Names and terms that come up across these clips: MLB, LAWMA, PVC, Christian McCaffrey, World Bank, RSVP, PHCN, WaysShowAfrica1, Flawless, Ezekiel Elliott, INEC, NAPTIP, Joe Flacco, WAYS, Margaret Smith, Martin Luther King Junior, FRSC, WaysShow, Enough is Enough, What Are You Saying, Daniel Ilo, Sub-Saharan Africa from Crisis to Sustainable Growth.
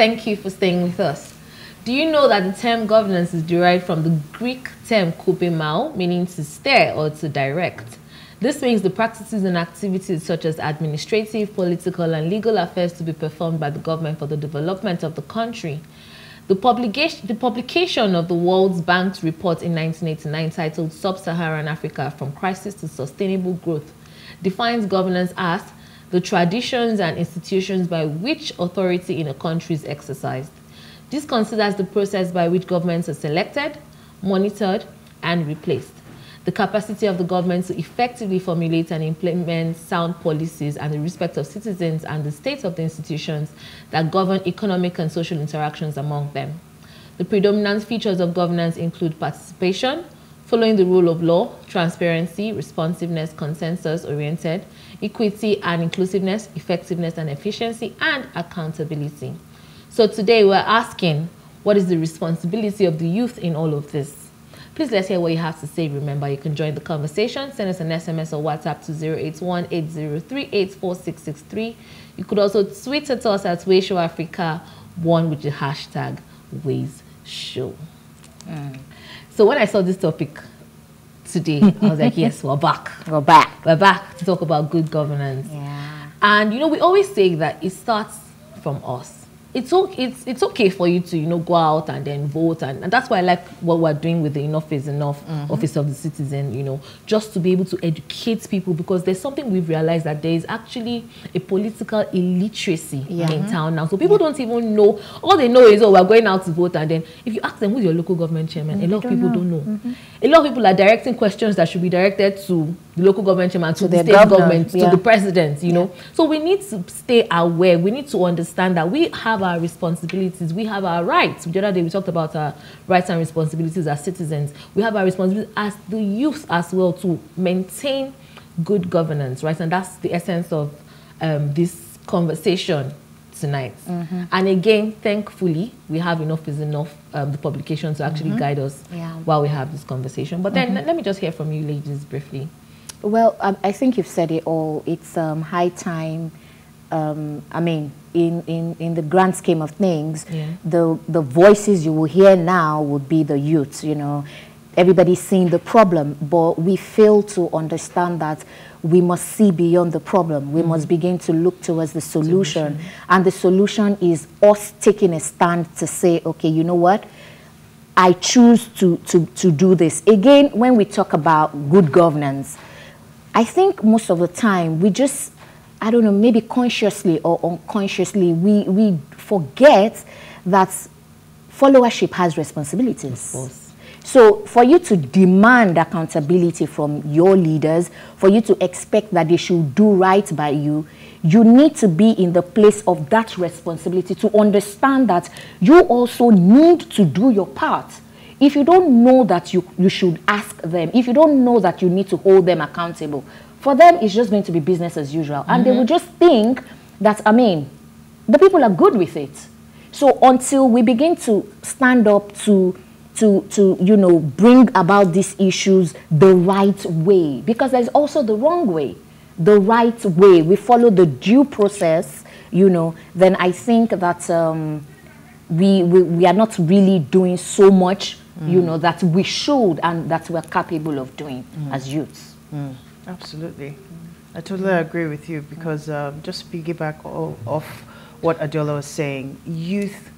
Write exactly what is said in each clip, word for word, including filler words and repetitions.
Thank you for staying with us. Do you know that the term governance is derived from the Greek term kopemao, meaning to steer or to direct? This means the practices and activities such as administrative, political, and legal affairs to be performed by the government for the development of the country. The publication, the publication of the World Bank's report in nineteen eighty-nine titled Sub-Saharan Africa from Crisis to Sustainable Growth defines governance as the traditions and institutions by which authority in a country is exercised. This considers the process by which governments are selected, monitored, and replaced, the capacity of the government to effectively formulate and implement sound policies, and the respect of citizens and the state of the institutions that govern economic and social interactions among them. The predominant features of governance include participation, following the rule of law, transparency, responsiveness, consensus-oriented, equity and inclusiveness, effectiveness and efficiency, and accountability. So today we're asking, what is the responsibility of the youth in all of this? Please let's hear what you have to say. Remember, you can join the conversation. Send us an S M S or WhatsApp to zero eight one, eight zero three, eight four six six three. You could also tweet at us at Ways Show Africa one with the hashtag Ways Show. Mm. So when I saw this topic today, I was like, yes, we're back. We're back. We're back to talk about good governance. Yeah. And, you know, we always say that it starts from us. It's okay, it's, it's okay for you to, you know, go out and then vote. And, and that's why I like what we're doing with the Enough is Enough mm-hmm. Office of the Citizen, you know, just to be able to educate people, because there's something we've realized, that there is actually a political illiteracy yeah. in town now. So people yeah. don't even know. All they know is, oh, we're going out to vote. And then if you ask them, who's your local government chairman? Mm-hmm. A lot of people don't know. Don't know. Mm-hmm. A lot of people are directing questions that should be directed to the local government chairman, to, to the state governor, government, yeah. to the president, you yeah. know. So we need to stay aware. We need to understand that we have our responsibilities, we have our rights. The other day we talked about our rights and responsibilities as citizens. We have our responsibility as the youth as well to maintain good governance, right? And that's the essence of um, this conversation tonight. Mm-hmm. And again, thankfully, we have Enough is Enough, um, the publication, to actually mm-hmm. guide us yeah. while we have this conversation. But then mm-hmm. let me just hear from you ladies briefly. Well, um, I think you've said it all. It's um, high time. Um, I mean, in, in, in the grand scheme of things, yeah. the, the voices you will hear now would be the youth, you know. Everybody's seeing the problem, but we fail to understand that we must see beyond the problem. We mm. must begin to look towards the solution. solution. And the solution is us taking a stand to say, okay, you know what? I choose to, to, to do this. Again, when we talk about good governance, I think most of the time we just... I don't know, maybe consciously or unconsciously, we, we forget that followership has responsibilities. Of course. So for you to demand accountability from your leaders, for you to expect that they should do right by you, you need to be in the place of that responsibility to understand that you also need to do your part. If you don't know that you, you should ask them, if you don't know that you need to hold them accountable, for them, it's just going to be business as usual. And mm-hmm. they will just think that, I mean, the people are good with it. So until we begin to stand up to, to, to you know, bring about these issues the right way, because there's also the wrong way, the right way. We follow the due process, you know, then I think that um, we, we, we are not really doing so much, mm. you know, that we should and that we're capable of doing mm. as youths. Mm. Absolutely. I totally agree with you, because um, just piggyback off what Adola was saying, youth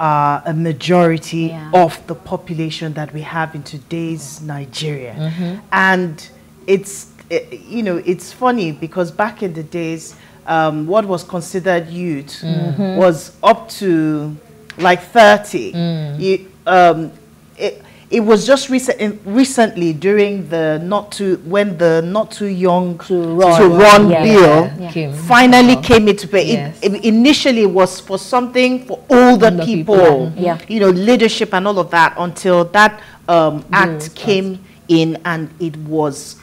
are a majority yeah. of the population that we have in today's Nigeria. Mm-hmm. And it's, it, you know, it's funny because back in the days, um, what was considered youth mm-hmm. was up to like thirty. Mm. You, um, it, It was just recent, recently during the not too when the not too young to run, to run yeah, bill yeah, yeah. Came. finally oh. came into play. Yes. It, it initially was for something for older, older people, people. Yeah. you know, leadership and all of that. Until that um, act mm, came fast. in, and it was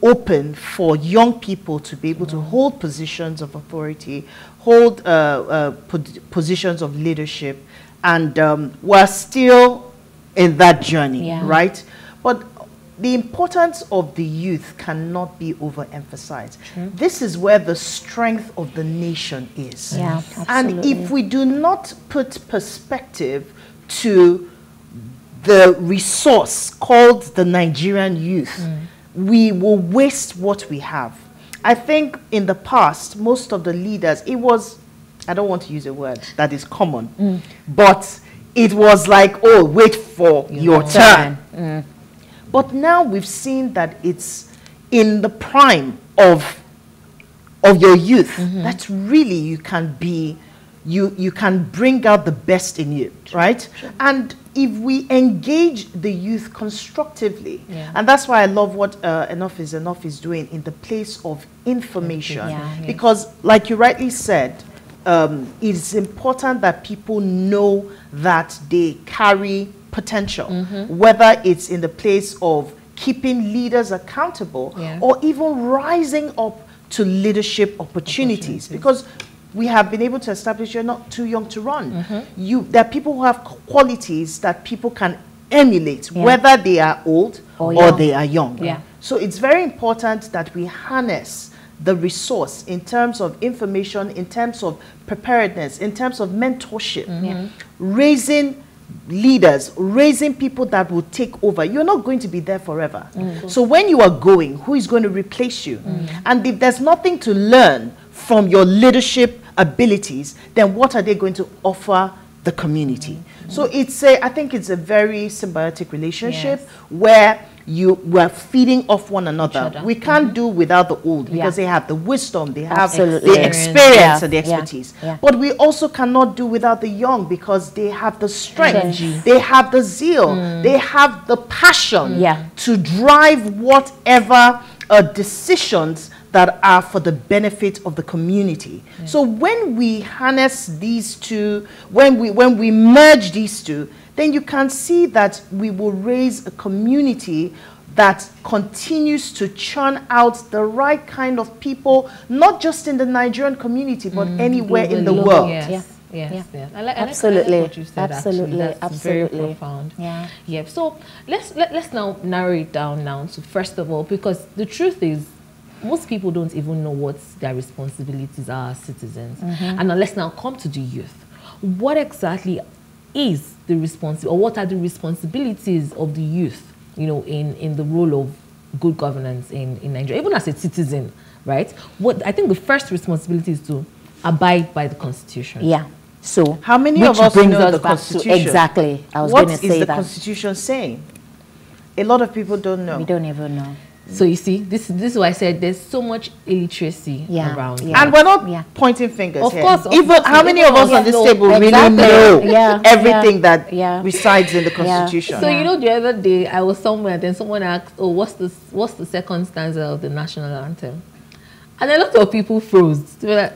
open for young people to be able mm. to hold positions of authority, hold uh, uh, positions of leadership, and um, we're still in that journey, yeah. right? But The importance of the youth cannot be overemphasized. True. This is where the strength of the nation is. Yeah, and if we do not put perspective to the resource called the Nigerian youth, mm. we will waste what we have. I think in the past, most of the leaders, it was, I don't want to use a word that is common, mm. but it was like, oh, wait for you your turn. Mm. But now we've seen that it's in the prime of, of your youth. Mm-hmm. That's really, you can be, you, you can bring out the best in you, right? Sure. And if we engage the youth constructively, yeah. and that's why I love what uh, Enough is Enough is doing in the place of information. Yeah, yeah. Because like you rightly said, um, it's important that people know that they carry potential, mm-hmm. whether it's in the place of keeping leaders accountable yeah. or even rising up to leadership opportunities, opportunities. Because we have been able to establish you're not too young to run. Mm-hmm. You, there are people who have qualities that people can emulate, yeah. whether they are old or, or they are young. Yeah. So it's very important that we harness the resource in terms of information, in terms of preparedness, in terms of mentorship, mm-hmm. yeah. raising leaders, raising people that will take over. You're not going to be there forever. Mm-hmm. So when you are going, who is going to replace you? Mm-hmm. And if there's nothing to learn from your leadership abilities, then what are they going to offer the community? Mm-hmm. So it's a, I think it's a very symbiotic relationship yes. where you were feeding off one another. Each other. We can't mm-hmm. do without the old because yeah. they have the wisdom, they have Absolutely. the experience yeah. and the expertise. Yeah. Yeah. But we also cannot do without the young because they have the strength, yes. they have the zeal, mm. they have the passion yeah. to drive whatever uh, decisions that are for the benefit of the community. Yeah. So when we harness these two, when we, when we merge these two, then you can see that we will raise a community that continues to churn out the right kind of people, not just in the Nigerian community, but mm, anywhere in the world. Yes, yes, yeah. yes. Yeah. I like, absolutely. I like what you said, absolutely, actually. That's absolutely. Very profound. Yeah. yeah. So let's, let, let's now narrow it down now. So first of all, because the truth is, most people don't even know what their responsibilities are as citizens. Mm-hmm. And let's now come to the youth. What exactly is the responsi- or what are the responsibilities of the youth, you know, in, in the role of good governance in, in Nigeria, even as a citizen, right? What I think the first responsibility is to abide by the Constitution. Yeah. So how many of us know us the Constitution? To, exactly. I was going to say that. What is the Constitution saying? A lot of people don't know. We don't even know. So you see, this, this is why I said there's so much illiteracy yeah, around. Yeah. And we're not yeah. pointing fingers Of here. course. Even of How many of us on this know, table exactly. really know yeah, everything yeah, that yeah. resides in the Constitution? Yeah. So yeah. you know, the other day I was somewhere, then someone asked, oh, what's the, what's the second stanza of the national anthem? And a lot of people froze. They were like,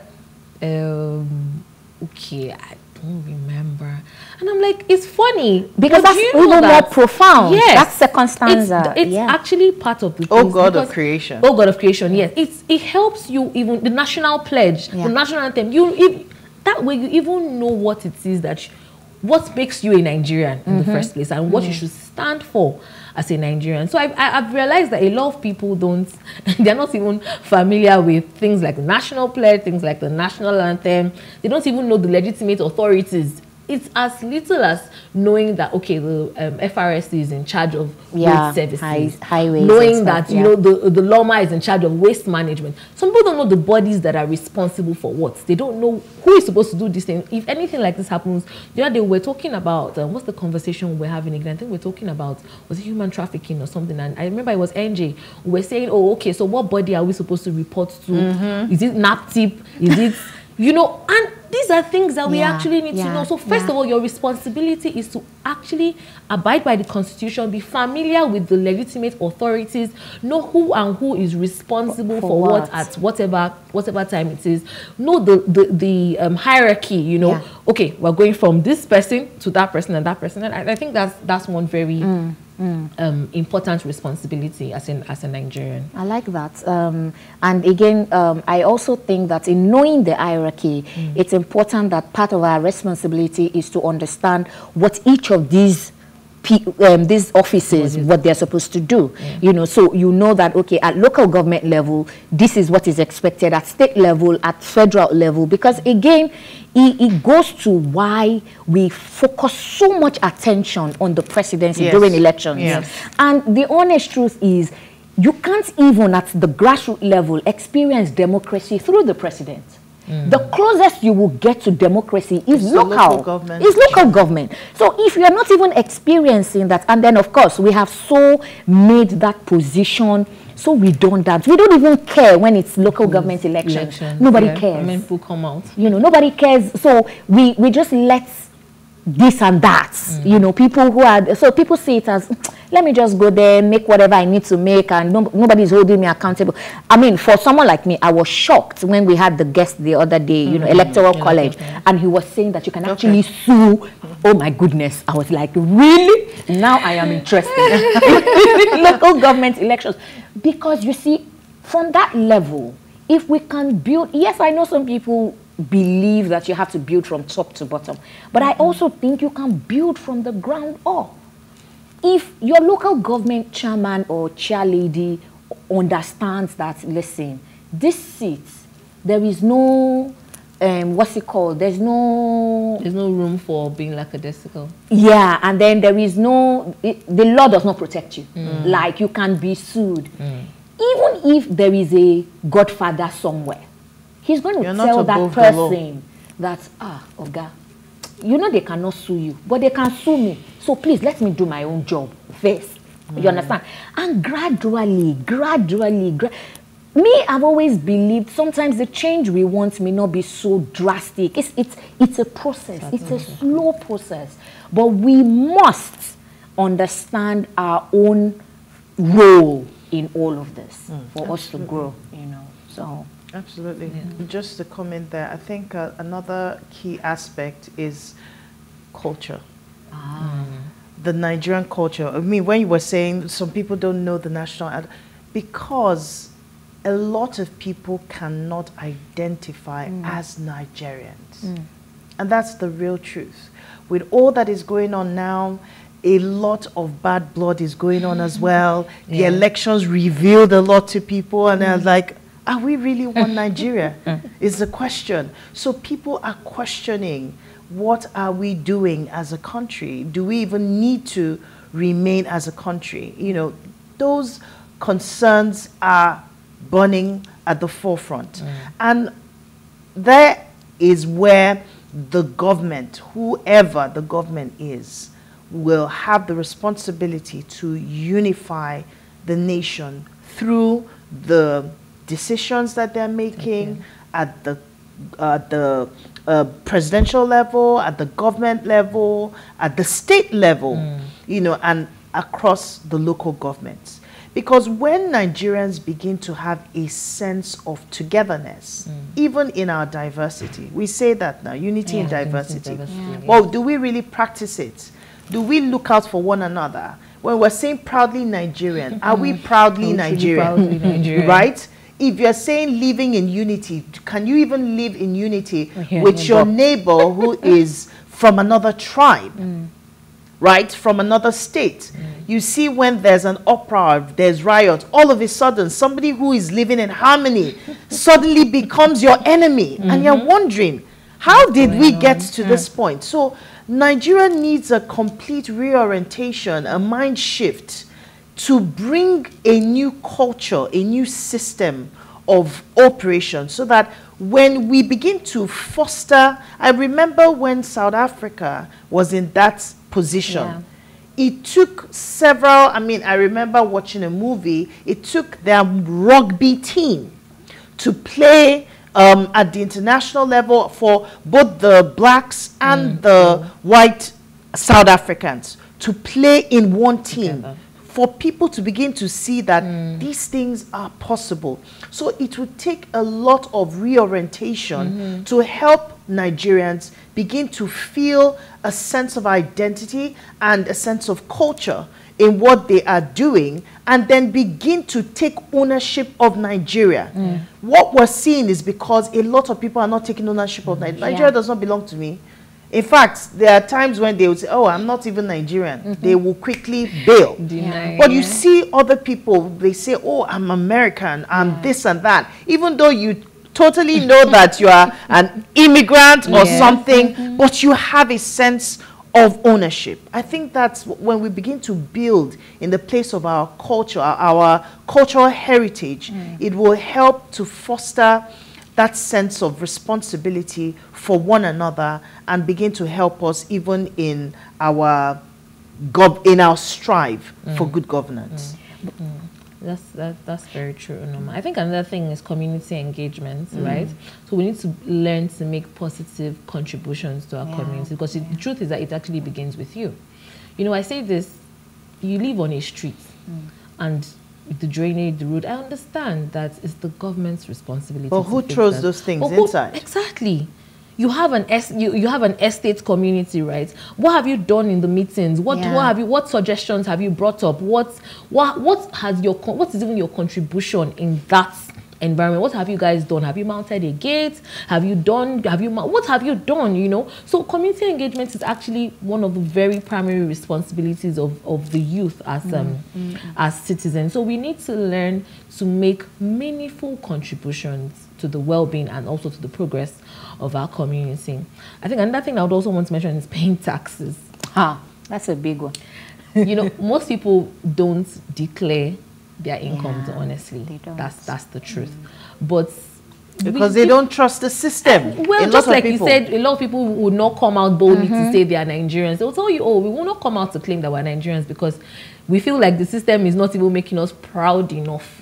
um, okay, I don't remember. And I'm like, it's funny because that's you know even that? more profound. Yes, that second stanza. It's, it's yeah. actually part of the oh God because, of creation. Oh God of creation. Yes, it's it helps you even the national pledge, yeah. the national anthem. You if, that way you even know what it is that you, what makes you a Nigerian mm-hmm. in the first place and what mm-hmm. you should stand for as a Nigerian. So I've, I've realized that a lot of people don't, they're not even familiar with things like the national pledge, things like the national anthem. They don't even know the legitimate authorities. It's as little as knowing that, okay, the um, F R S C is in charge of yeah, road services. High, highways. Knowing that, yeah. you know, the, the LAWMA is in charge of waste management. Some people don't know the bodies that are responsible for what. They don't know who is supposed to do this thing. If anything like this happens, the other day we're talking about, um, what's the conversation we're having again? I think we're talking about, was it human trafficking or something? And I remember it was N J. We're saying, oh, okay, so what body are we supposed to report to? Mm-hmm. Is it NAPTIP? Is it... You know, and these are things that we yeah, actually need yeah, to know. So first yeah. of all, your responsibility is to actually abide by the Constitution, be familiar with the legitimate authorities, know who and who is responsible for, for, for what? what at whatever whatever time it is. Know the, the, the um, hierarchy, you know. Yeah. Okay, we're going from this person to that person and that person. And I, I think that's, that's one very mm, mm. Um, important responsibility as, in, as a Nigerian. I like that. Um, and again, um, I also think that in knowing the hierarchy, mm. it's important that part of our responsibility is to understand what each of these um, these offices what they're supposed to do. Yeah. You know, so you know that, okay, at local government level, this is what is expected, at state level, at federal level, because again, it, it goes to why we focus so much attention on the presidency yes. during elections. Yes. And the honest truth is, you can't even at the grassroots level experience democracy through the president. Mm. The closest you will get to democracy is local, local government. Is local government. So if you are not even experiencing that, and then of course we have so made that position so redundant, we don't even care when it's local yes. government election. Elections. Nobody yeah. cares. I mean, people come out. You know, nobody cares. So we we just let this and that. Mm. You know, people who are so people see it as, let me just go there, make whatever I need to make, and no, nobody's holding me accountable. I mean, for someone like me, I was shocked when we had the guest the other day, you mm-hmm. know, Electoral yeah, College, okay. and he was saying that you can okay. actually sue. Oh my goodness. I was like, really? Now I am interested. Local government elections. Because you see, from that level, if we can build, yes, I know some people believe that you have to build from top to bottom, but mm-hmm. I also think you can build from the ground up. If your local government chairman or chair lady understands that, listen, this seat, there is no, um, what's it called? There's no... There's no room for being lackadaisical. Yeah, and then there is no... It, the law does not protect you. Mm. Like, you can be sued. Mm. Even if there is a godfather somewhere, he's going to You're tell that person that, ah, Oga, you know they cannot sue you, but they can sue me. So please, let me do my own job first. Mm. You understand? And gradually, gradually, gra me, I've always believed sometimes the change we want may not be so drastic. It's, it's, it's a process. That's it's amazing. A slow process. But we must understand our own role in all of this mm. for Absolutely. Us to grow, you know, so. Absolutely. Yeah. Just to comment there, I think uh, another key aspect is culture. Ah. Mm. The Nigerian culture. I mean, when you were saying some people don't know the national ad, because a lot of people cannot identify mm. as Nigerians. Mm. And that's the real truth. With all that is going on now, a lot of bad blood is going on as well. Yeah. The elections revealed a lot to people, and mm. they're like, are we really one Nigeria? Is the question. So people are questioning, what are we doing as a country? Do we even need to remain as a country? You know, those concerns are burning at the forefront. Mm. And there is where the government, whoever the government is, will have the responsibility to unify the nation through the decisions that they're making okay. at the uh, the uh, presidential level, at the government level, at the state level, mm. you know, and across the local governments. Because when Nigerians begin to have a sense of togetherness, mm. even in our diversity, we say that now, unity yeah, in diversity. diversity yeah. Well, do we really practice it? Do we look out for one another? When we're saying proudly Nigerian, are we proudly Nigerian? Proudly Nigerian? Right? If you're saying living in unity, can you even live in unity yeah, with your neighbor who is from another tribe, mm. right? From another state. Mm. You see, when there's an uproar, there's riot, all of a sudden, somebody who is living in harmony suddenly becomes your enemy. Mm-hmm. And you're wondering, how did we get to yeah. this point? So Nigeria needs a complete reorientation, a mind shift, to bring a new culture, a new system of operation, so that when we begin to foster, I remember when South Africa was in that position, yeah. it took several, I mean, I remember watching a movie, it took their rugby team to play um, at the international level for both the blacks and mm. the white South Africans to play in one team. Together. For people to begin to see that mm. these things are possible. So it would take a lot of reorientation mm-hmm. to help Nigerians begin to feel a sense of identity and a sense of culture in what they are doing, and then begin to take ownership of Nigeria. Mm. What we're seeing is because a lot of people are not taking ownership of Nigeria. Nigeria yeah. does not belong to me. In fact, there are times when they would say, oh, I'm not even Nigerian. Mm-hmm. They will quickly bail. Yeah. But you see other people, they say, oh, I'm American, I'm yeah. this and that. Even though you totally know that you are an immigrant or yeah. something, mm-hmm. but you have a sense of ownership. I think that's when we begin to build in the place of our culture, our cultural heritage, mm. it will help to foster that sense of responsibility for one another and begin to help us even in our gov in our strive mm. for good governance. Mm. Mm. That's, that, that's very true, Onoma. I think another thing is community engagement, mm. right? So we need to learn to make positive contributions to our yeah. community, because yeah. the truth is that it actually begins with you. You know, I say this, you live on a street mm. and the drainage, the road, I understand that it's the government's responsibility. But who throws that. those things who, inside? Exactly. You have an es you, you have an estate community, right? What have you done in the meetings? What yeah. what have you? What suggestions have you brought up? What what what has your what is even your contribution in that environment? What have you guys done? Have you mounted a gate? Have you done? Have you what have you done? You know. So community engagement is actually one of the very primary responsibilities of of the youth as mm. um mm. as citizens. So we need to learn to make meaningful contributions to the well-being and also to the progress of our community. I think another thing I would also want to mention is paying taxes. Ah, that's a big one. You know, most people don't declare their incomes, yeah, honestly. They don't. That's, that's the truth. Mm. But because we, they don't trust the system. Well, just like you said, a lot of people would not come out boldly mm-hmm. to say they are Nigerians. They'll tell you, oh, we will not come out to claim that we're Nigerians because we feel like the system is not even making us proud enough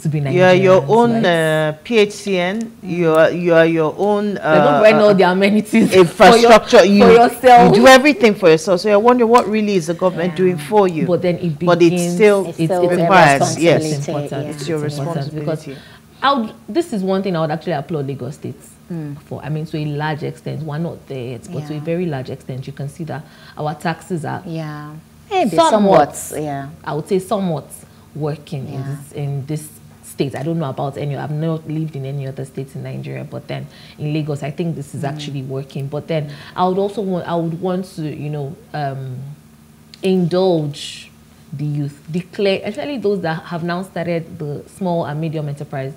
to be Nigerians. You are your own right? uh, P H C N. Mm. You are you are your own. Uh, don't rent all the amenities, infrastructure. For, your, you, for yourself, you do everything for yourself. So I wonder what really is the government yeah. doing for you. But then it begins. But it still it still requires. Yes, it's important. Yeah. It's, it's your responsibility. Because I would, this is one thing I would actually applaud Lagos State mm. for. I mean, to a large extent, we're not there yet, but yeah. to a very large extent, you can see that our taxes are yeah maybe somewhat, somewhat yeah I would say somewhat working yeah. in this in this. States. I don't know about any. I've not lived in any other states in Nigeria, but then in Lagos, I think this is mm. actually working. But then I would also want, I would want to, you know, um, indulge the youth, declare, especially those that have now started the small and medium enterprise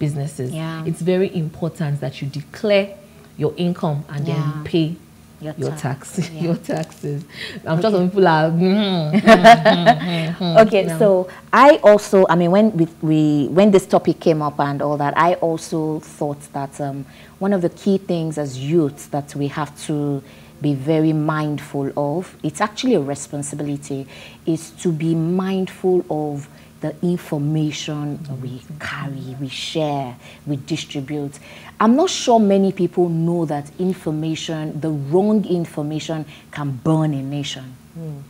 businesses. Yeah. It's very important that you declare your income and yeah. then pay your, your tax, tax. Yeah. your taxes. I'm okay. sure some people are. Mm, mm, mm, mm, okay, no. So I also, I mean, when we, we when this topic came up and all that, I also thought that um, one of the key things as youths that we have to be very mindful of, it's actually a responsibility, is to be mindful of the information we carry, we share, we distribute. I'm not sure many people know that information, the wrong information, can burn a nation. Mm.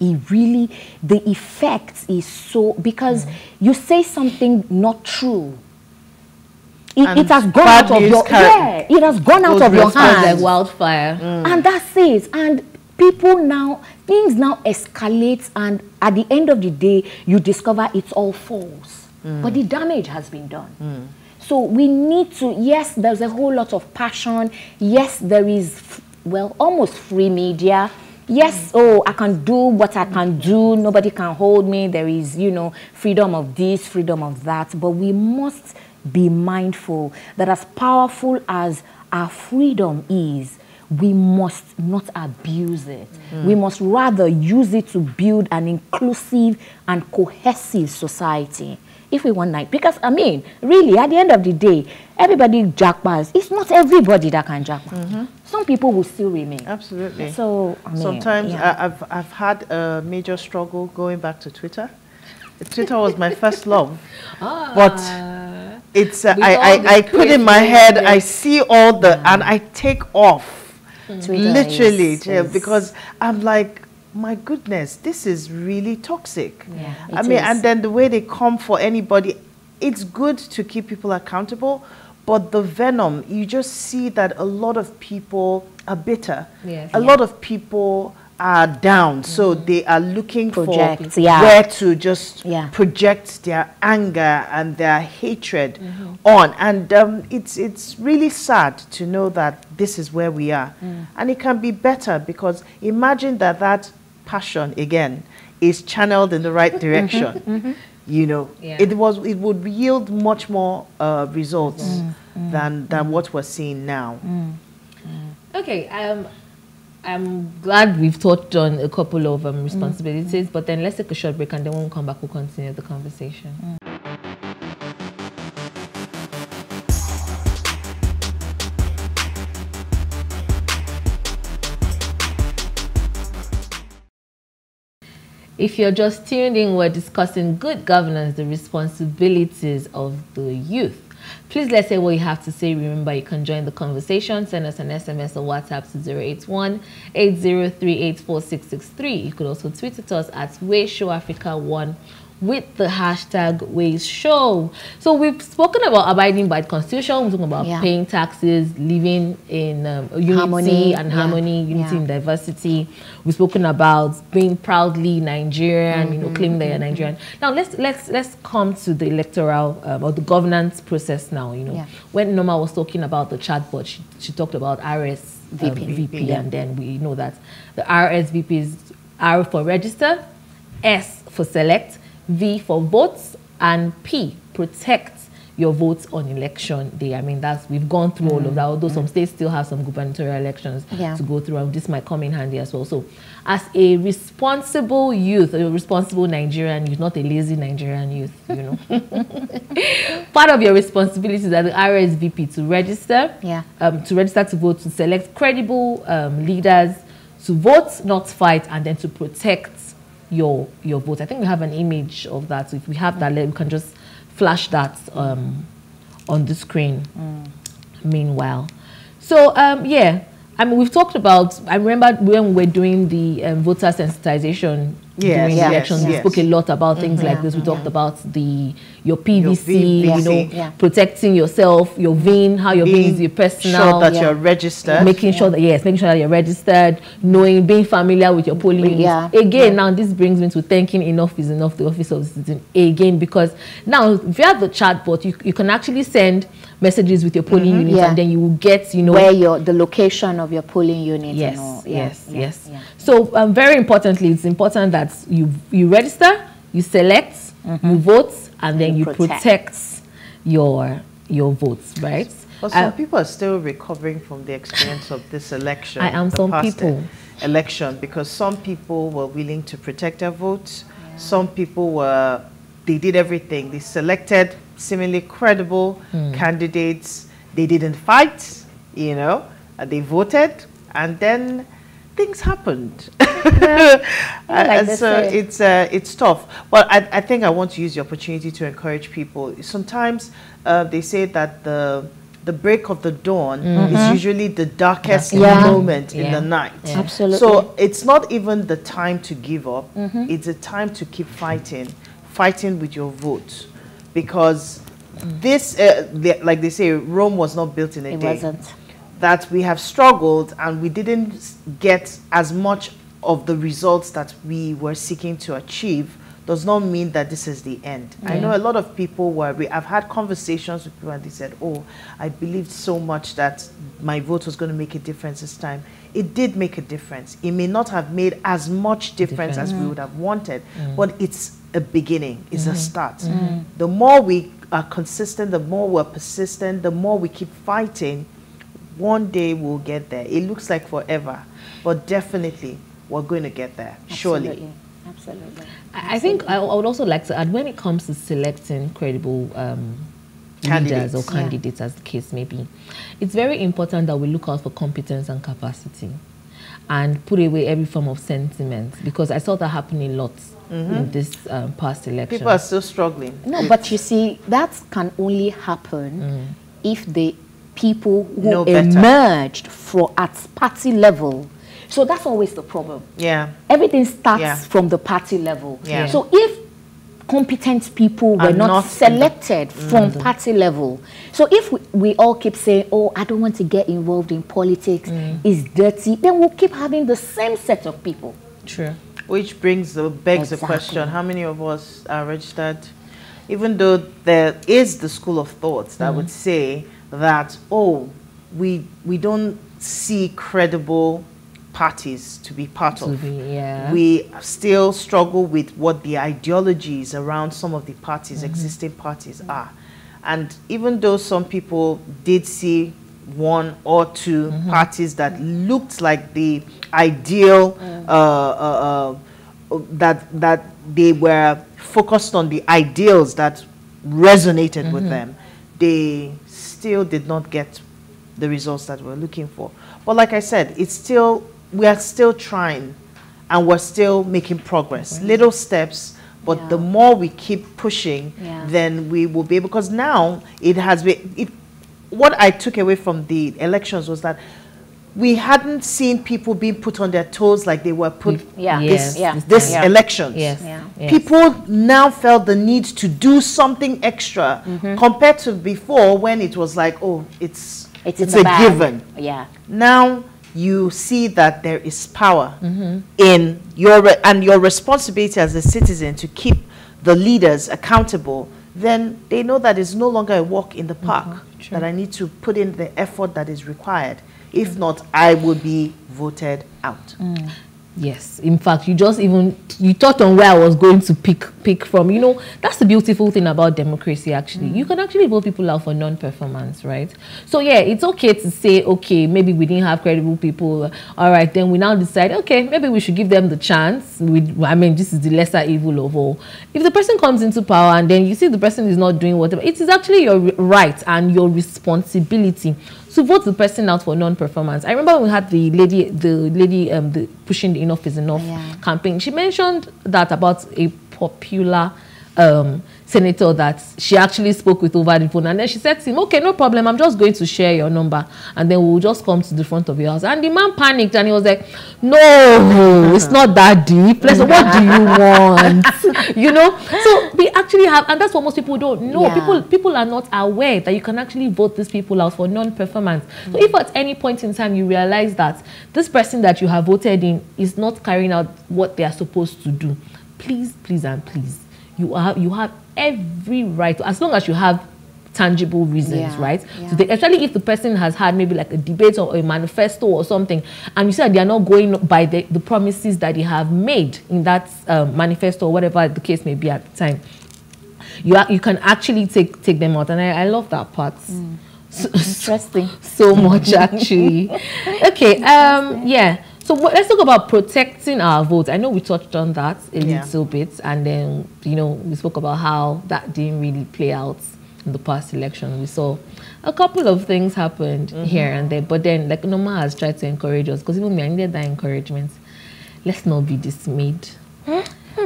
It really, the effect is so, because mm. you say something not true, It, it has gone out of your yeah, it has gone out of your hands like wildfire, mm. and that's it. And people now, things now escalate, and at the end of the day, you discover it's all false. Mm. But the damage has been done. Mm. So we need to, yes, there's a whole lot of passion. Yes, there is, well, almost free media. Yes, oh, I can do what I can do. Nobody can hold me. There is, you know, freedom of this, freedom of that. But we must be mindful that as powerful as our freedom is, we must not abuse it. Mm. We must rather use it to build an inclusive and cohesive society. If we want night, because I mean, really, at the end of the day, everybody jackpans. It's not everybody that can jackpan. Mm -hmm. Some people will still remain. Absolutely. So I mean, sometimes yeah. I've I've had a major struggle going back to Twitter. Twitter was my first love, ah. but it's uh, I I, I put in my head. Yes. I see all the yeah. and I take off. Twitter, literally, yes, yes. because I'm like, my goodness, this is really toxic. Yeah, I mean, is. and then the way they come for anybody, it's good to keep people accountable, but the venom, you just see that a lot of people are bitter. Yes, a yeah. lot of people are down, mm. so they are looking project, for yeah. where to just yeah. project their anger and their hatred mm-hmm. on. And um, it's, it's really sad to know that this is where we are. Mm. And it can be better, because imagine that that passion, again, is channeled in the right direction. Mm-hmm, mm-hmm. You know, yeah. it, was, it would yield much more uh, results mm, mm, than, than mm. what we're seeing now. Mm. Mm. Okay. Um, I'm glad we've touched on a couple of um, responsibilities, mm-hmm. but then let's take a short break, and then when we come back, we'll continue the conversation. Mm. If you're just tuned in, we're discussing good governance, the responsibilities of the youth. Please let's say what you have to say. Remember, you can join the conversation. Send us an S M S or WhatsApp to zero eight one, eight zero three, eight four six six three. You could also tweet at us at Ways Show Africa one with the hashtag WaysShow. So we've spoken about abiding by the constitution. We're talking about yeah. paying taxes, living in um, unity harmony. and harmony, yeah. unity yeah. and diversity. We've spoken about being proudly Nigerian, mm-hmm. you know, claiming that you're Nigerian. Mm-hmm. Now let's let's let's come to the electoral um, or the governance process now. You know, yeah. when Noma was talking about the chatbot, she, she talked about R S V P, um, yeah. and then we know that the R S V P is R for register, S for select, V for votes, and P, protect your votes on election day. I mean, that's, we've gone through mm. all of that, although mm. some states still have some gubernatorial elections yeah. to go through, and this might come in handy as well. So as a responsible youth, a responsible Nigerian youth, not a lazy Nigerian youth, you know, part of your responsibilities are the R S V P to register, yeah. um, to register to vote, to select credible um, leaders, to vote, not fight, and then to protect your your vote. I think we have an image of that. So if we have that, we can just flash that um, on the screen. Mm. Meanwhile, so um, yeah, I mean, we've talked about. I remember when we were doing the um, voter sensitization yes, during yes, elections, yes. we spoke a lot about things mm-hmm. like this. We mm-hmm. talked about the your P V C, your P V C. You know, yeah. protecting yourself, your V I N, how your V I N is your personal. Sure that yeah. you're registered. Making yeah. sure that yes, making sure that you're registered. Knowing, being familiar with your polling. Yeah. Again, yeah. now this brings me to thanking Enough is Enough, the Office of the Citizen. Again, because now via the chatbot, you you can actually send messages with your polling mm-hmm. unit, yeah. and then you will get, you know, where your the location of your polling unit. Yes, all, yeah, yes, yeah, yes. Yeah. So um, very importantly, it's important that you you register, you select, mm-hmm. you vote, and then you, you protect. protect your your votes, right? Well, some uh, people are still recovering from the experience of this election. I am some people election because some people were willing to protect their votes. Yeah. Some people were. They did everything. They selected seemingly credible mm. candidates. They didn't fight, you know. They voted, and then things happened. Yeah. Like and so way. it's uh, it's tough. But I, I think I want to use the opportunity to encourage people. Sometimes uh, they say that the the break of the dawn mm-hmm. is usually the darkest yeah. moment yeah. in the night. Yeah. Absolutely. So it's not even the time to give up. Mm-hmm. It's a time to keep fighting. Fighting with your vote, because this, uh, the, like they say, Rome was not built in a it day. It wasn't. That we have struggled and we didn't get as much of the results that we were seeking to achieve does not mean that this is the end. Yeah. I know a lot of people were, we, I've had conversations with people and they said, oh, I believed so much that my vote was going to make a difference this time. It did make a difference. It may not have made as much difference, difference. as we would have wanted, mm. but it's a beginning, it's mm-hmm. a start. Mm-hmm. The more we are consistent, the more we're persistent, the more we keep fighting, one day we'll get there. It looks like forever, but definitely we're going to get there, Absolutely. surely. Absolutely. I, I think I, I would also like to add, when it comes to selecting credible um, candidates leaders or candidates, yeah. as the case may be, it's very important that we look out for competence and capacity and put away every form of sentiment, because I saw that happening lots mm-hmm. in this um, past election. People are still struggling. No, but you see, that can only happen mm. if the people who know emerged for at party level. So that's always the problem. Yeah. Everything starts yeah. from the party level. Yeah. So if competent people were not, not selected mm-hmm. from party level. So if we, we all keep saying, oh, I don't want to get involved in politics, mm. it's dirty, then we'll keep having the same set of people. True. Which brings the, begs exactly. the question, how many of us are registered? Even though there is the school of thought that mm-hmm. would say that, oh, we, we don't see credible parties to be part to of. Be, yeah. We still struggle with what the ideologies around some of the parties, mm-hmm. existing parties mm-hmm. are. And even though some people did see one or two mm-hmm. parties that mm-hmm. looked like the ideal, mm-hmm. uh, uh, uh, that, that they were focused on the ideals that resonated mm-hmm. with them, they still did not get the results that we're looking for. But like I said, it's still, we are still trying and we're still making progress. Right. Little steps, but yeah. the more we keep pushing, yeah. then we will be able, because now it has been, it, what I took away from the elections was that we hadn't seen people being put on their toes like they were put yeah. this, yes. yeah. this yeah. elections. Yes. Yeah. Yes. People now felt the need to do something extra mm-hmm. compared to before when it was like, oh, it's, it's, it's a bag. given. Yeah. Now you see that there is power mm-hmm. in your re and your responsibility as a citizen to keep the leaders accountable. Then they know that it's no longer a walk in the park, mm-hmm. that I need to put in the effort that is required. If mm-hmm. not, I will be voted out. Mm. Yes. In fact, you just even, you thought on where I was going to pick pick from. You know, that's the beautiful thing about democracy, actually. Mm-hmm. You can actually vote people out for non-performance, right? So, yeah, it's okay to say, okay, maybe we didn't have credible people. All right, then we now decide, okay, maybe we should give them the chance. We, I mean, this is the lesser evil of all. If the person comes into power and then you see the person is not doing whatever, it is actually your right and your responsibility to vote the person out for non-performance. I remember we had the lady, the lady um, the pushing the Enough is Enough yeah. campaign. She mentioned that about a popular um, senator that she actually spoke with over the phone. And then she said to him, okay, no problem. I'm just going to share your number. And then we'll just come to the front of your house. And the man panicked and he was like, no, it's not that deep. Let's, what do you want? You know? So we actually have, and that's what most people don't know. Yeah. People people are not aware that you can actually vote these people out for non-performance. Mm-hmm. So if at any point in time you realize that this person that you have voted in is not carrying out what they are supposed to do, please, please, and please, you have you have every right, as long as you have tangible reasons, yeah, right? Yeah. So they, especially if the person has had maybe like a debate or a manifesto or something, and you said they are not going by the, the promises that they have made in that um, manifesto or whatever the case may be at the time, you are, you can actually take take them out, and I, I love that part. Mm. So, interesting, so, so much actually. Okay, um, yeah. So what, let's talk about protecting our votes. I know we touched on that a yeah. little bit, and then, you know, we spoke about how that didn't really play out in the past election. We saw a couple of things happened mm-hmm. here and there, but then, like, Noma has tried to encourage us, because even me, I needed that encouragement. Let's not be dismayed.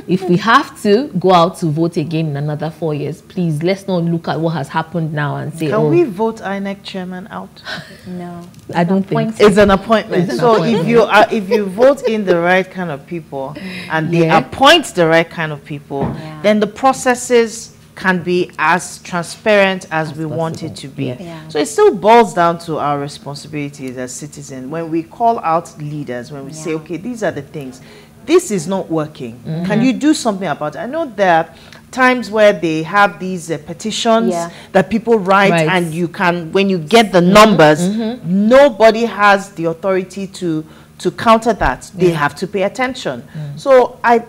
If we have to go out to vote again in another four years, please, let's not look at what has happened now and say, can oh, we vote I N E C chairman out? No. I don't think so. It's an appointment. It's an so appointment. If you are, if you vote in the right kind of people and they yeah. appoint the right kind of people, yeah. then the processes can be as transparent as, as we possible. want it to be. Yeah. Yeah. So it still boils down to our responsibilities as citizens. When we call out leaders, when we yeah. say, okay, these are the things, this is not working. Mm-hmm. Can you do something about it? I know there are times where they have these uh, petitions yeah. that people write, right. and you can, when you get the numbers, mm-hmm. nobody has the authority to to counter that. They yeah. have to pay attention. Mm. So I,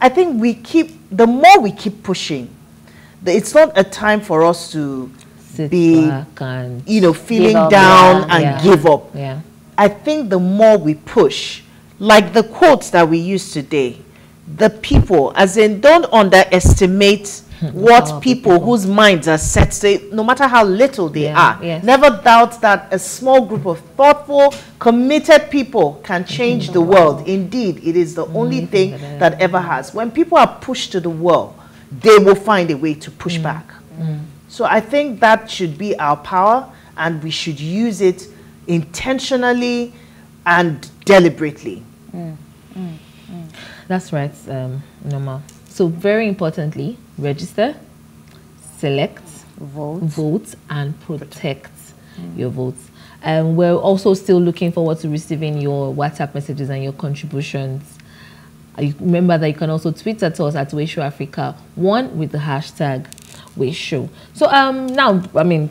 I think we keep, the more we keep pushing, the, it's not a time for us to Sit be, and you know, feeling up, down yeah, and yeah. give up. Yeah. I think the more we push. Like the quotes that we use today, the people, as in, don't underestimate what people, people whose minds are set, say, no matter how little they yeah, are. Yes. Never doubt that a small group of thoughtful, committed people can change the world. Indeed, it is the only thing that ever has. When people are pushed to the wall, they will find a way to push mm. back. Mm. So I think that should be our power, and we should use it intentionally and deliberately. Mm, mm, mm. That's right, um, Noma. So very importantly, register, select, vote, vote and protect mm. your votes. And um, we're also still looking forward to receiving your WhatsApp messages and your contributions. You remember that you can also tweet at us at Ways Show Africa one with the hashtag Ways Show. So um, now, I mean,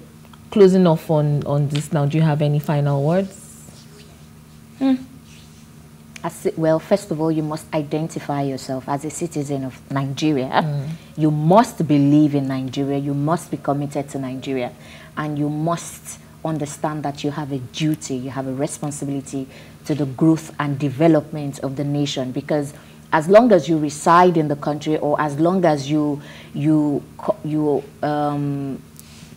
closing off on, on this now, do you have any final words? Hmm. As, well, first of all, you must identify yourself as a citizen of Nigeria. Mm. You must believe in Nigeria. You must be committed to Nigeria. And you must understand that you have a duty, you have a responsibility to the growth and development of the nation. Because as long as you reside in the country, or as long as you, you, you, um,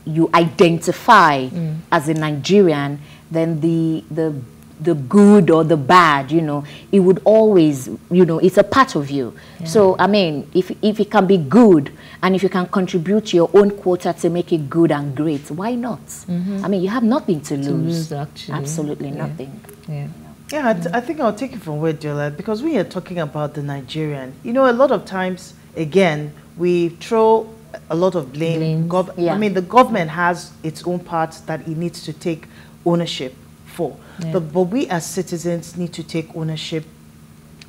you identify mm. as a Nigerian, then the, the the good or the bad, you know, it would always, you know, it's a part of you. Yeah. So, I mean, if, if it can be good and if you can contribute your own quota to make it good and great, why not? Mm-hmm. I mean, you have nothing to, to lose. lose actually. Absolutely yeah. nothing. Yeah, yeah I, th I think I'll take it from where Jola, because we are talking about the Nigerian. You know, a lot of times, again, we throw a lot of blame. Gov yeah. I mean, the government has its own part that it needs to take ownership for. Yeah. But, but we as citizens need to take ownership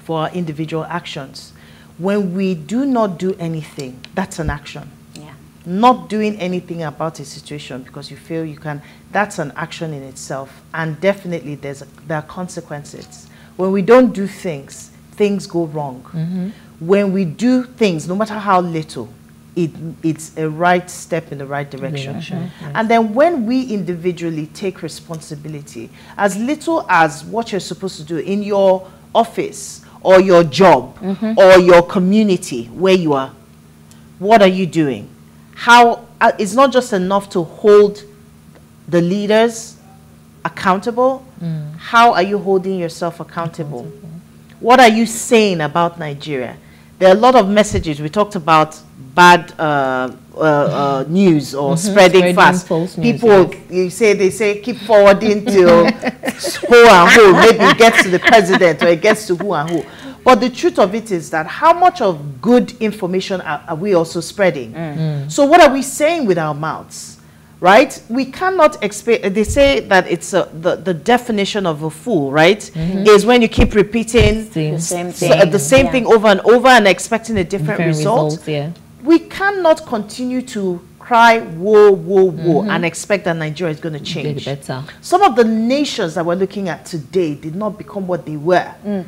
for our individual actions. When we do not do anything, that's an action. Yeah. Not doing anything about a situation because you feel you can, that's an action in itself. And definitely there's a, there are consequences. When we don't do things, things go wrong. Mm-hmm. When we do things, no matter how little, It, it's a right step in the right direction. direction. Mm-hmm. And then when we individually take responsibility, as little as what you're supposed to do in your office or your job mm-hmm. or your community where you are, what are you doing? How, uh, it's not just enough to hold the leaders accountable. Mm. How are you holding yourself accountable? accountable? What are you saying about Nigeria? There are a lot of messages. We talked about bad uh, uh, uh, news or mm-hmm. spreading, spreading fast. False news, people, yes. you say they say keep forwarding till who and who. Maybe it gets to the president or it gets to who and who. But the truth of it is that how much of good information are, are we also spreading? Mm. Mm. So what are we saying with our mouths? Right? We cannot expect, they say that it's a, the, the definition of a fool, right? Mm-hmm. Is when you keep repeating same. The same thing, so, uh, the same yeah. thing over and over and expecting a different, different result. Results, yeah. We cannot continue to cry, woe, woe, woe, mm-hmm. and expect that Nigeria is going to change. Better. Some of the nations that we're looking at today did not become what they were mm.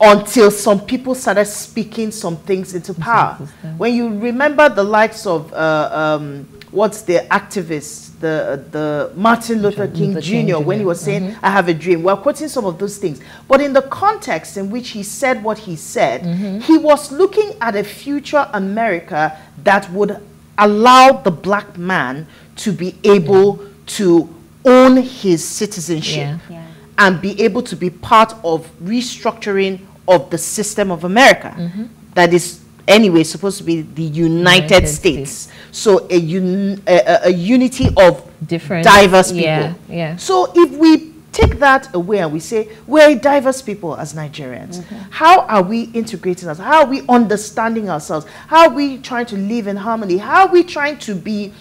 until some people started speaking some things into power. Exactly. When you remember the likes of... Uh, um, what's the activist, the, the Martin Luther King Luther Junior, King Junior when he was saying, mm-hmm. I have a dream. We're quoting some of those things. But in the context in which he said what he said, mm-hmm. he was looking at a future America that would allow the black man to be able yeah. to own his citizenship yeah. Yeah. and be able to be part of restructuring of the system of America mm-hmm. that is anyway, it's supposed to be the United, United States. States. So a, un a, a unity of different, diverse people. Yeah, yeah. So if we take that away and we say, we're a diverse people as Nigerians. Mm-hmm. How are we integrating us? How are we understanding ourselves? How are we trying to live in harmony? How are we trying to be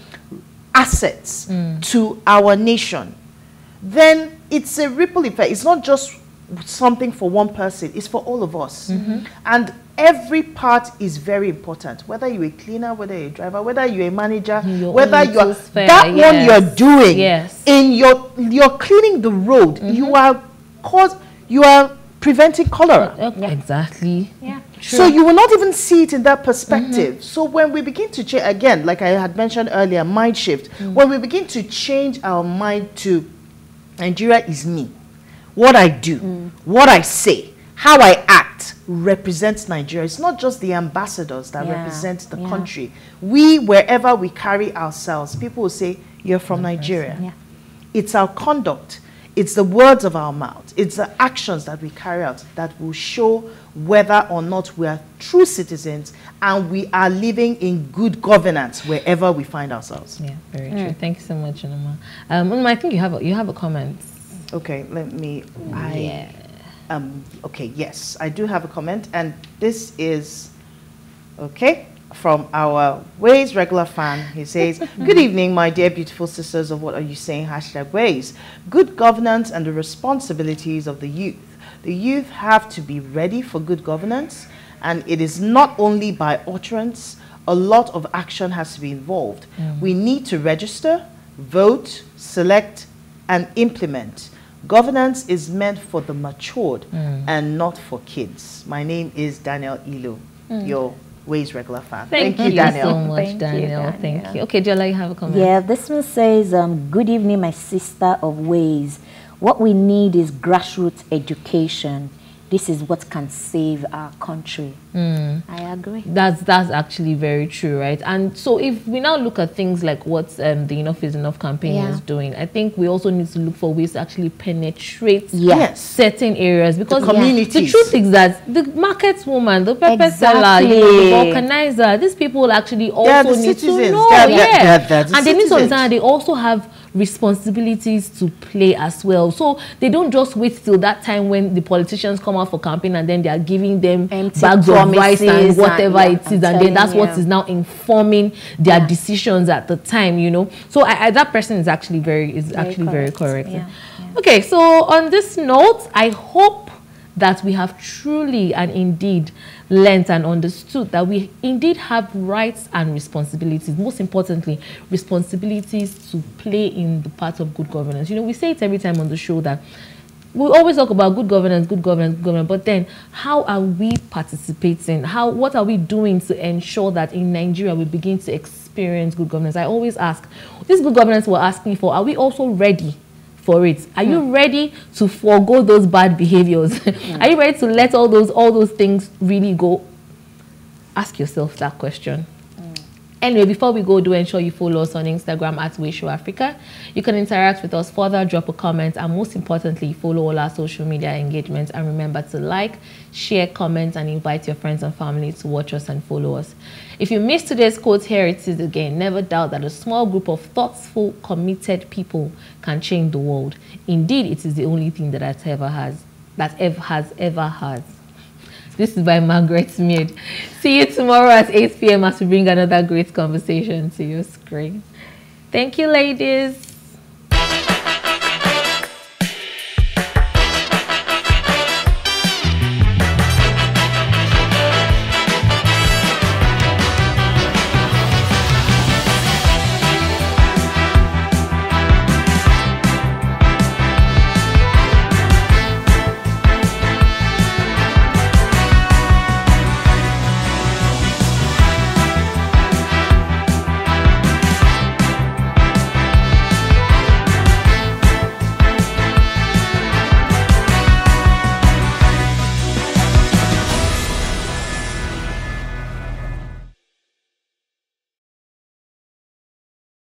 assets mm. to our nation? Then it's a ripple effect. It's not just something for one person. It's for all of us. Mm-hmm. And every part is very important, whether you're a cleaner, whether you're a driver, whether you're a manager, your whether you're that yes. one you're doing yes. in your you're cleaning the road, mm-hmm. you are cause you are preventing cholera. Oh, okay. Exactly. Yeah. True. So you will not even see it in that perspective. Mm-hmm. So when we begin to change again, like I had mentioned earlier, mind shift. Mm-hmm. When we begin to change our mind to Nigeria is me, what I do, mm. what I say, how I act represents Nigeria. It's not just the ambassadors that yeah. represent the yeah. country. We, wherever we carry ourselves, people will say, you're from Another Nigeria. Yeah. It's our conduct. It's the words of our mouth. It's the actions that we carry out that will show whether or not we are true citizens and we are living in good governance wherever we find ourselves. Yeah, very mm. true. Thank you so much, Unuma. Um, I think you have a, you have a comment. Okay, let me... I, yeah. Um, okay, yes, I do have a comment, and this is, okay, from our Ways regular fan. He says, good evening, my dear beautiful sisters of What Are You Saying? Hashtag Ways. Good governance and the responsibilities of the youth. The youth have to be ready for good governance, and it is not only by utterance. A lot of action has to be involved. Mm. We need to register, vote, select, and implement. Governance is meant for the matured mm. and not for kids. My name is Daniel Ilo, mm. your Ways regular fan. Thank, Thank you, Daniel. so much, Thank Daniel. You, Daniel. Thank you. Okay, Jola, you have a comment. Yeah, this one says, um, good evening, my sister of Ways. What we need is grassroots education. This is what can save our country. Mm. I agree. That's, that's actually very true, right? And so if we now look at things like what um, the Enough is Enough campaign yeah. is doing, I think we also need to look for ways to actually penetrate yes. certain areas. Because the, communities. the truth is that the market woman, the pepper exactly. seller, you know, the organizer, these people actually also the need citizens. to know. They're, yeah. they're, they're the and they need to understand they also have responsibilities to play as well, so they don't just wait till that time when the politicians come out for campaign and then they are giving them Empty bags of rice and whatever and, yeah, it is, I'm and then that's you. what is now informing their yeah. decisions at the time, you know. So I, I, that person is actually very is very actually correct. very correct. Yeah. Yeah. Okay, so on this note, I hope that we have truly and indeed learnt and understood that we indeed have rights and responsibilities, most importantly, responsibilities to play in the part of good governance. You know, we say it every time on the show that we always talk about good governance, good governance, good governance, but then how are we participating? How, what are we doing to ensure that in Nigeria we begin to experience good governance? I always ask, this good governance we're asking for, are we also ready for it? Are mm. you ready to forego those bad behaviors? Mm. Are you ready to let all those all those things really go? Ask yourself that question. Mm. Anyway, before we go, do ensure you follow us on Instagram at WaysShowAfrica. You can interact with us further, drop a comment, and most importantly, follow all our social media engagements. And remember to like, share, comment, and invite your friends and family to watch us and follow us. If you missed today's quote, here it is again. Never doubt that a small group of thoughtful, committed people can change the world. Indeed, it is the only thing that has ever has, that ever has ever has. This is by Margaret Smith. See you tomorrow at eight p m as we bring another great conversation to your screen. Thank you, ladies.